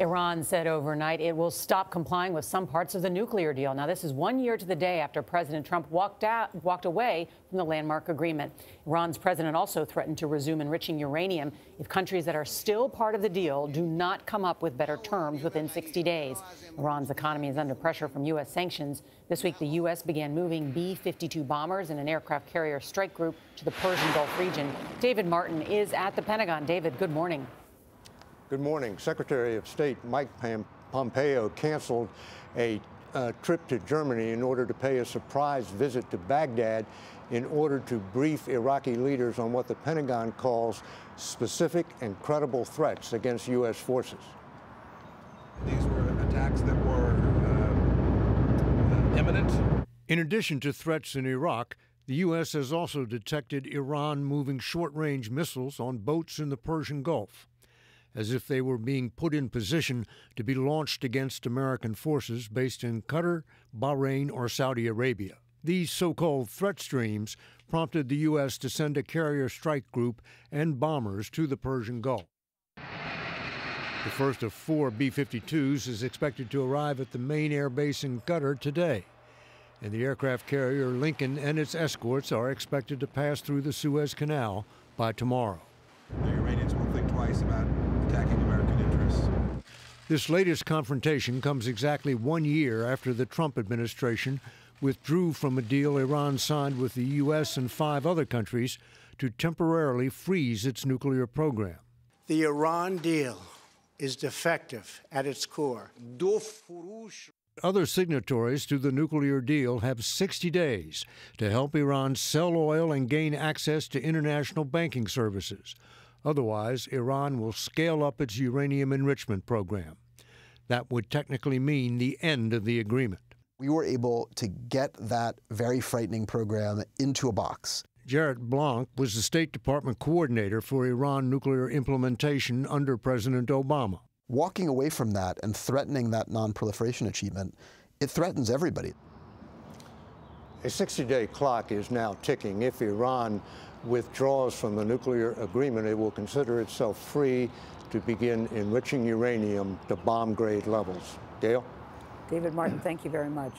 Iran said overnight it will stop complying with some parts of the nuclear deal. Now, this is 1 year to the day after President Trump walked away from the landmark agreement. Iran's president also threatened to resume enriching uranium if countries that are still part of the deal do not come up with better terms within 60 days. Iran's economy is under pressure from U.S. sanctions. This week, the U.S. began moving B-52 bombers and an aircraft carrier strike group to the Persian Gulf region. David Martin is at the Pentagon. David, good morning. Good morning. Secretary of State Mike Pompeo canceled a trip to Germany in order to pay a surprise visit to Baghdad in order to brief Iraqi leaders on what the Pentagon calls specific and credible threats against U.S. forces. These were attacks that were imminent. In addition to threats in Iraq, the U.S. has also detected Iran moving short-range missiles on boats in the Persian Gulf, as if they were being put in position to be launched against American forces based in Qatar, Bahrain, or Saudi Arabia. These so-called threat streams prompted the U.S. to send a carrier strike group and bombers to the Persian Gulf. The first of four B-52s is expected to arrive at the main air base in Qatar today, and the aircraft carrier Lincoln and its escorts are expected to pass through the Suez Canal by tomorrow. The Iranians will think twice about attacking American interests. This latest confrontation comes exactly 1 year after the Trump administration withdrew from a deal Iran signed with the U.S. and 5 other countries to temporarily freeze its nuclear program. The Iran deal is defective at its core. Other signatories to the nuclear deal have 60 days to help Iran sell oil and gain access to international banking services. Otherwise, Iran will scale up its uranium enrichment program. That would technically mean the end of the agreement. We were able to get that very frightening program into a box. Jarrett Blanc was the State Department coordinator for Iran nuclear implementation under President Obama. Walking away from that and threatening that non-proliferation achievement, it threatens everybody. A 60-day clock is now ticking. If Iran withdraws from the nuclear agreement, it will consider itself free to begin enriching uranium to bomb-grade levels. Gayle? David Martin, thank you very much.